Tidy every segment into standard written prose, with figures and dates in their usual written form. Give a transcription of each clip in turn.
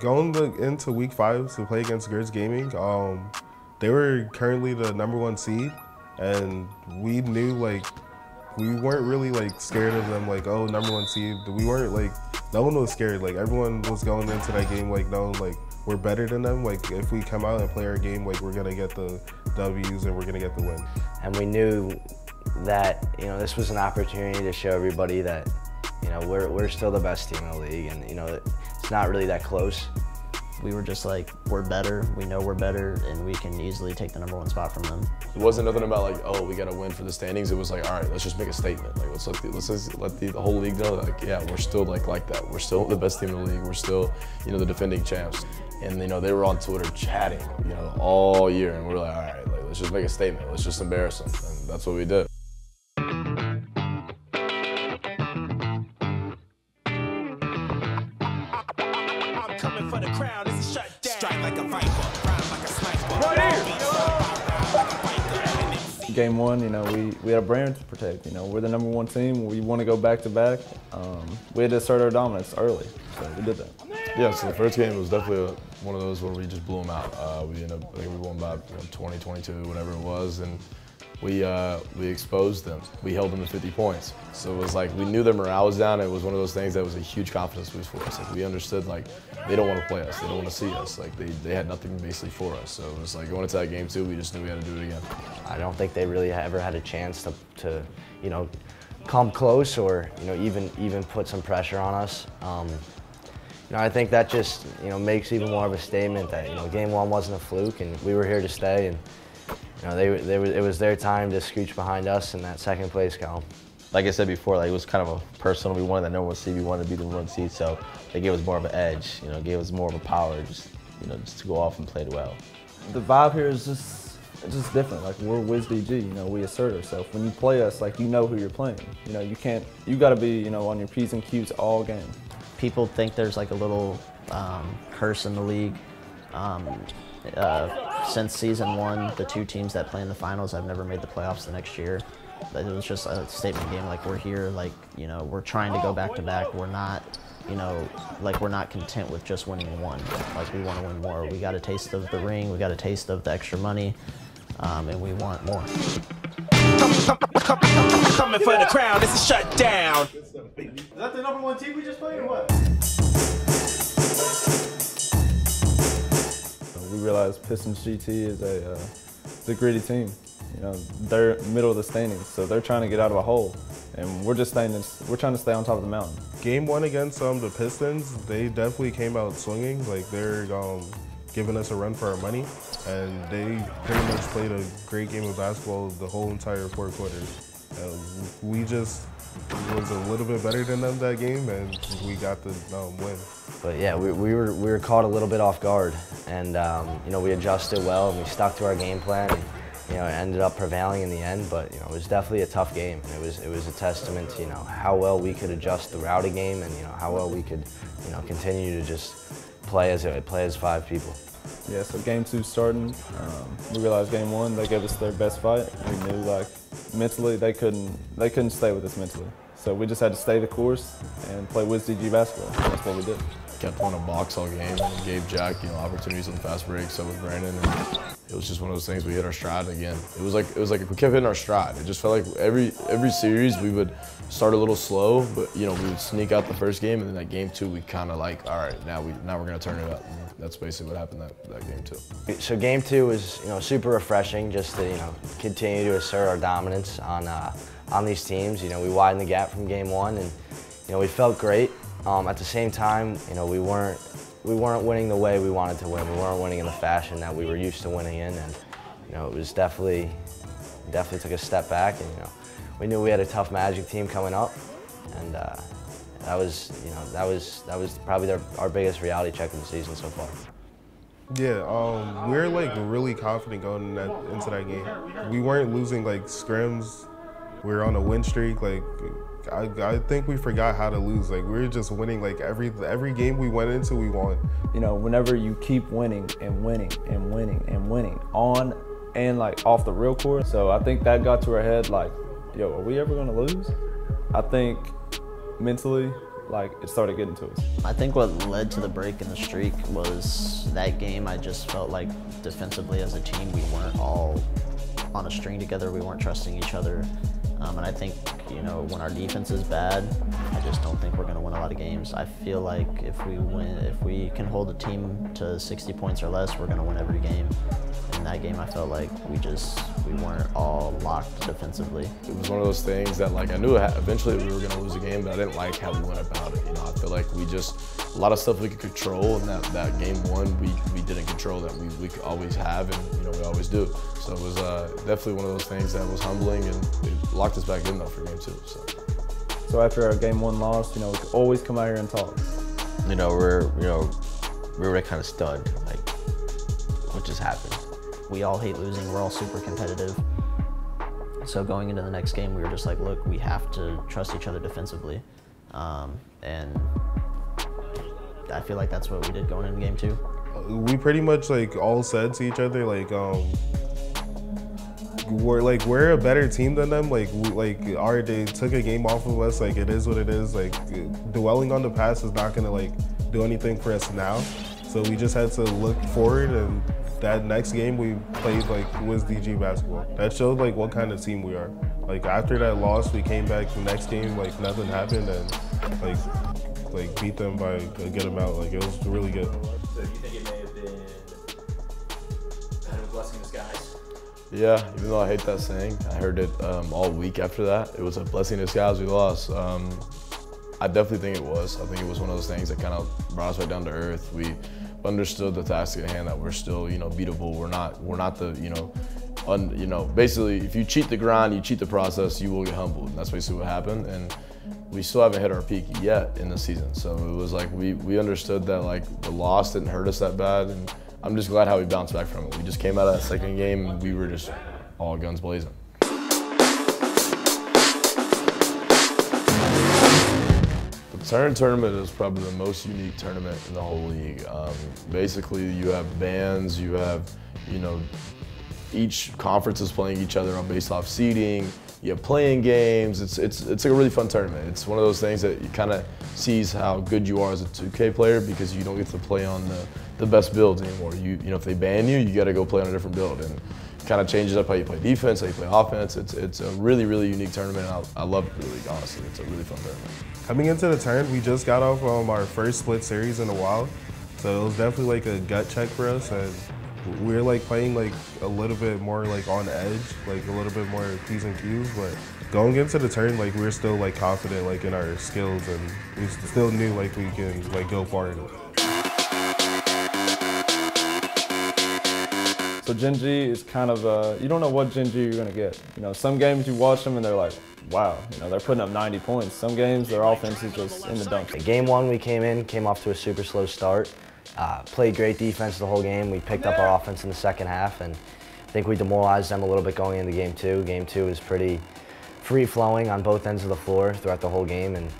going into week 5 to play against Gertz Gaming, they were currently the #1 seed, and we knew, like, we weren't really, like, scared of them, like, oh, #1 seed. We weren't, like, no one was scared. Like, everyone was going into that game, like, no, like, we're better than them. Like, if we come out and play our game, like, we're going to get the W's and we're going to get the win. And we knew that, you know, this was an opportunity to show everybody that, you know, we're still the best team in the league, and, you know, it's not really that close. We were just like, we're better, we know we're better, and we can easily take the #1 spot from them. It wasn't nothing about like, oh, we gotta win for the standings. It was like, all right, let's just make a statement. Like, let's let the whole league know that, like, yeah, we're still like that. We're still the best team in the league. We're still, you know, the defending champs. And, you know, they were on Twitter chatting, you know, all year, and we're like, all right, like, let's just make a statement. Let's just embarrass them, and that's what we did. Coming for the crowd, it's shut down. Strike like a viper, round like a sniper. Right here. Game 1, you know, we had a brand to protect. You know, we're the #1 team. We want to go back to back. We had to assert our dominance early, so we did that. Yeah, so the first game was definitely one of those where we just blew them out. We ended up, I think we won by 20, 22, whatever it was, and we exposed them. We held them to 50 points. So it was like, we knew their morale was down. It was one of those things that was a huge confidence boost for us. Like, we understood, like, they don't want to play us. They don't want to see us. Like, they had nothing basically for us. So it was like, going into that game 2, we just knew we had to do it again. I don't think they really ever had a chance to you know, come close or, you know, even put some pressure on us. You know, I think that just, you know, makes even more of a statement that, you know, game 1 wasn't a fluke and we were here to stay. And, you know, it was their time to scooch behind us in that 2nd place column. Like I said before, like, it was kind of a personal. We wanted that #1 seed. We wanted to be the #1 seed, so they gave us more of an edge. You know, gave us more of a power, just, you know, just to go off and play well. The vibe here is just different. Like, we're Wizards DG. You know, we assert ourselves. When you play us, like, you know who you're playing. You know, you got to be, you know, on your P's and Q's all game. People think there's like a little curse in the league. Since season 1, the 2 teams that play in the finals have never made the playoffs the next year. It was just a statement game, like, we're here, like, you know, we're trying to go back to back. We're not, you know, like, we're not content with just winning 1. Like, we want to win more. We got a taste of the ring, we got a taste of the extra money, and we want more. Coming for the crown, this is shut down. Is that the #1 team we just played or what? We realized Pistons GT is a gritty team. You know, they're middle of the standings, so they're trying to get out of a hole, and we're just trying to stay on top of the mountain. Game 1 against the Pistons, they definitely came out swinging. Like, they're giving us a run for our money, and they pretty much played a great game of basketball the whole entire 4 quarters. We just was a little bit better than them that game, and we got the win. But yeah, we were caught a little bit off guard, and you know, we adjusted well and we stuck to our game plan, and, you know, it ended up prevailing in the end. But, you know, it was definitely a tough game, and it was a testament to, you know, how well we could adjust throughout a game, and, you know, how well we could, you know, continue to just play as 5 people. Yeah, so game 2 starting, we realized game 1 they gave us their best fight. We knew, like, mentally they couldn't stay with us mentally, so we just had to stay the course and play Wizards DG basketball. That's what we did. Kept on a box all game and gave Jack, you know, opportunities on the fast break. So with Brandon, and it was just one of those things. We hit our stride again. It was like we kept hitting our stride. It just felt like every series we would start a little slow, but, you know, we would sneak out the first game, and then that game 2 we kind of like, all right, now we're gonna turn it up. And that's basically what happened that game 2. So game 2 was, you know, super refreshing, just to, you know, continue to assert our dominance on these teams. You know, we widened the gap from game 1, and, you know, we felt great. At the same time, you know, we weren't winning the way we wanted to win. We weren't winning in the fashion that we were used to winning in, and, you know, it was definitely took a step back. And, you know, we knew we had a tough Magic team coming up, and that was probably our biggest reality check of the season so far. Yeah, we're like really confident going into that game. We weren't losing like scrims. We were on a win streak. Like, I think we forgot how to lose. Like, we were just winning. Like, every game we went into, we won. You know, whenever you keep winning and winning and winning and winning on and like off the real court. So I think that got to our head. Like, yo, are we ever gonna lose? I think mentally like it started getting to us. I think what led to the break in the streak was that game. I just felt like defensively as a team, we weren't all on a string together. We weren't trusting each other. And I think, you know, when our defense is bad, I just don't think we're going to win a lot of games. I feel like if we can hold a team to 60 points or less, we're going to win every game. In that game, I felt like we weren't all locked defensively. It was one of those things that, like, I knew eventually we were going to lose the game, but I didn't like how we went about it. You know, I feel like we just, a lot of stuff we could control, and that game one, we didn't control that. We could always have, and, you know, we always do. So it was definitely one of those things that was humbling, and it locked us back in though for game two. So after our game one loss, you know, we could always come out here and talk. You know, we were kind of stunned, like, what just happened? We all hate losing, we're all super competitive. So going into the next game, we were just like, look, we have to trust each other defensively. And I feel like that's what we did going into game two. We pretty much like all said to each other, like, we're a better team than them. They took a game off of us, like, it is what it is. Like, dwelling on the past is not gonna like do anything for us now. So we just had to look forward, and that next game we played like Wizards DG basketball. That showed like what kind of team we are. Like, after that loss, we came back the next game, like nothing happened, and like beat them by a good amount. Like, it was really good. So you think it may have been kind of a blessing in disguise? Yeah, even though I hate that saying, I heard it all week after that. It was a blessing in disguise we lost. I definitely think it was. I think it was one of those things that kind of brought us right down to earth. We understood the task at hand, that we're still, you know, beatable. We're not the, you know, basically if you cheat the grind, you cheat the process, you will get humbled. And that's basically what happened. And we still haven't hit our peak yet in the season. So it was like we understood that, like, the loss didn't hurt us that bad. And I'm just glad how we bounced back from it. We just came out of that second game and we were just all guns blazing. Saturn tournament is probably the most unique tournament in the whole league. Basically, you have bands, you have, you know, each conference is playing each other on based off seeding. You have playing games. It's a really fun tournament. It's one of those things that you kind of sees how good you are as a 2K player, because you don't get to play on the best builds anymore. You know, if they ban you, you got to go play on a different build, and kind of changes up how you play defense, how you play offense. It's a really, really unique tournament. I love it, really, honestly. It's a really fun tournament. Coming into the tournament, we just got off our first split series in a while. So it was definitely like a gut check for us. And we were like playing like a little bit more like on edge, like a little bit more P's and Q's. But going into the tournament, like, we were still like confident like in our skills, and we still knew like we can like go far in it. So Gen G is kind of you don't know what Gen G you're gonna get. You know, some games you watch them and they're like, wow, you know, they're putting up 90 points. Some games their offense is just in the dumps. Game one, we came off to a super slow start, played great defense the whole game. We picked up our offense in the second half, and I think we demoralized them a little bit going into game two. Game two was pretty free-flowing on both ends of the floor throughout the whole game, and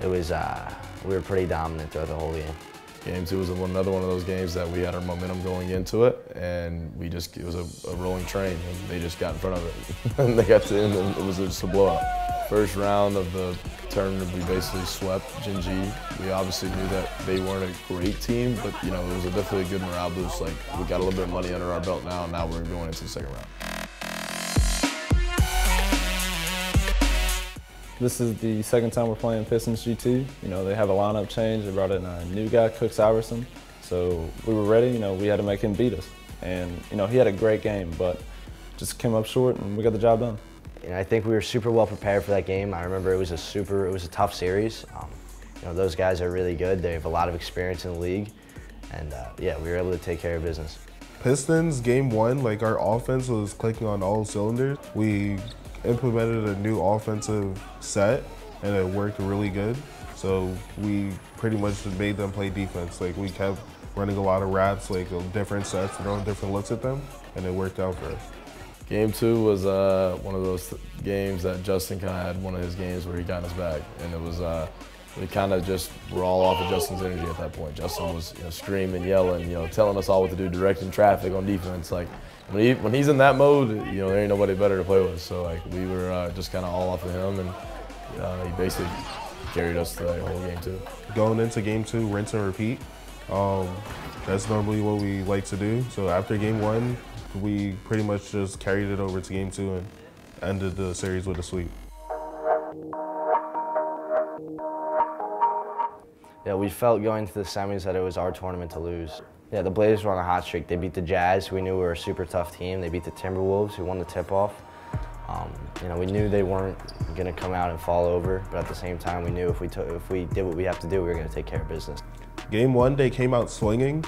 it was we were pretty dominant throughout the whole game. Game two was another one of those games that we had our momentum going into it, and we just, it was a rolling train, and they just got in front of it. And they got to the end, and it was just a blowout. First round of the tournament, we basically swept Gen G. We obviously knew that they weren't a great team, but, you know, it was definitely a good morale boost. Like, we got a little bit of money under our belt now, and now we're going into the second round. This is the second time we're playing Pistons GT. You know, they have a lineup change. They brought in a new guy, Cooks Iverson. So we were ready. You know, we had to make him beat us. And, you know, he had a great game, but just came up short, and we got the job done. And I think we were super well prepared for that game. I remember it was a tough series. You know, those guys are really good. They have a lot of experience in the league. And yeah, we were able to take care of business. Pistons game one, like, our offense was clicking on all cylinders. We implemented a new offensive set, and it worked really good. So we pretty much made them play defense. Like, we kept running a lot of wraps, like different sets, throwing different looks at them, and it worked out for us. Game two was one of those games that Justin kind of had one of his games where he got his back, and it was we kind of just were all off of Justin's energy at that point. Justin was, you know, screaming, yelling, you know, telling us all what to do, directing traffic on defense. Like, when he's in that mode, you know, there ain't nobody better to play with. So, like, we were just kind of all off of him, and he basically carried us to that whole game too. Going into game two, rinse and repeat. That's normally what we like to do. So after game one, we pretty much just carried it over to game two and ended the series with a sweep. Yeah, we felt going to the semis that it was our tournament to lose. Yeah, the Blazers were on a hot streak. They beat the Jazz, who we knew were a super tough team. They beat the Timberwolves, who won the tip-off. You know, we knew they weren't going to come out and fall over, but at the same time, we knew if we did what we have to do, we were going to take care of business. Game one, they came out swinging.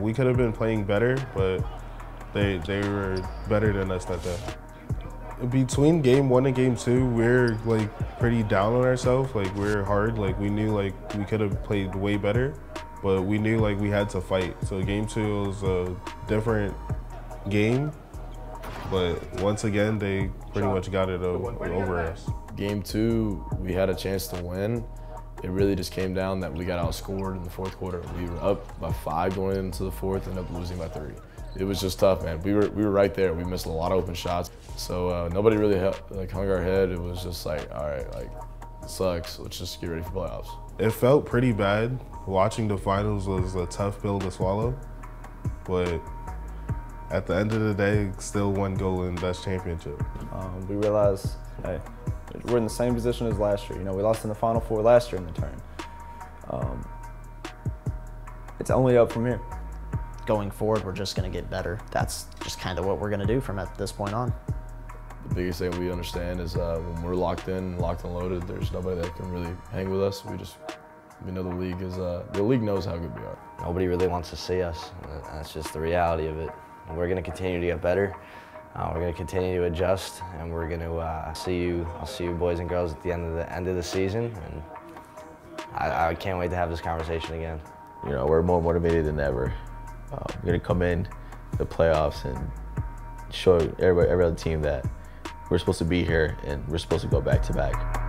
We could have been playing better, but they were better than us that day. Between game one and game two, we're like pretty down on ourselves. Like we're hard. Like we knew like we could have played way better, but we knew like we had to fight. So game two was a different game. But once again, they pretty much got it over us. Game two, we had a chance to win. It really just came down that we got outscored in the fourth quarter. We were up by 5 going into the fourth, ended up losing by 3. It was just tough, man. We were right there. We missed a lot of open shots. So nobody really hung our head. It was just like, all right, like, it sucks. Let's just get ready for playoffs. It felt pretty bad. Watching the finals was a tough pill to swallow, but at the end of the day, still one goal in Dutch championship. We realized, hey, we're in the same position as last year. You know, we lost in the Final Four last year in the tournament. It's only up from here. Going forward, we're just going to get better. That's just kind of what we're going to do from at this point on. The biggest thing we understand is when we're locked in, locked and loaded, there's nobody that can really hang with us. We know the league is, the league knows how good we are. Nobody really wants to see us. That's just the reality of it. We're going to continue to get better. We're going to continue to adjust, and we're going to I'll see you boys and girls at the end of the season. And I can't wait to have this conversation again. You know, we're more motivated than ever. We're going to come in the playoffs and show every other team that we're supposed to be here and we're supposed to go back to back.